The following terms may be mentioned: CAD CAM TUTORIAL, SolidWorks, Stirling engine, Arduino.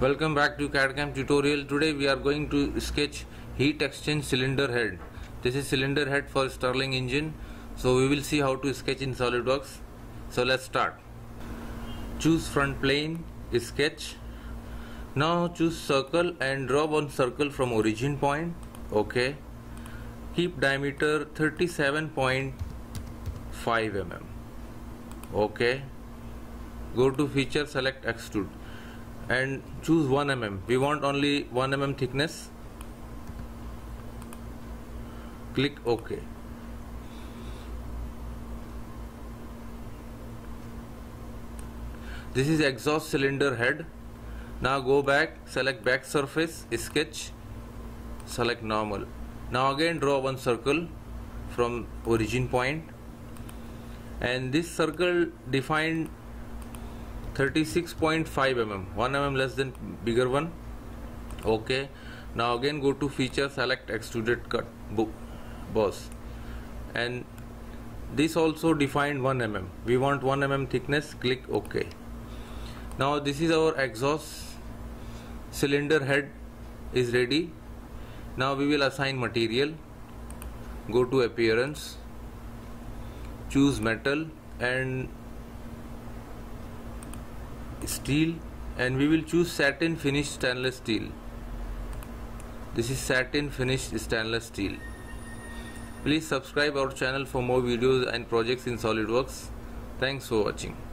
Welcome back to CAD/CAM tutorial. Today we are going to sketch heat exchange cylinder head. This is cylinder head for Stirling engine. So we will see how to sketch in SolidWorks. So let's start. Choose front plane, sketch. Now choose circle and draw one circle from origin point. Okay. Keep diameter 37.5 mm. Okay. Go to feature, select extrude. And choose 1 mm. We want only 1 mm thickness. Click OK. This is exhaust cylinder head. Now go back, select back surface, sketch, select normal. Now again draw one circle from origin point, and this circle defined 36.5 mm, 1 mm less than bigger one. Okay, now again go to feature, select extruded cut boss, and this also defined 1 mm. We want 1 mm thickness. Click OK. Now this is our exhaust cylinder head is ready. Now we will assign material. Go to appearance, choose metal and steel, and we will choose satin finished stainless steel. This is satin finished stainless steel. Please subscribe our channel for more videos and projects in SolidWorks. Thanks for watching.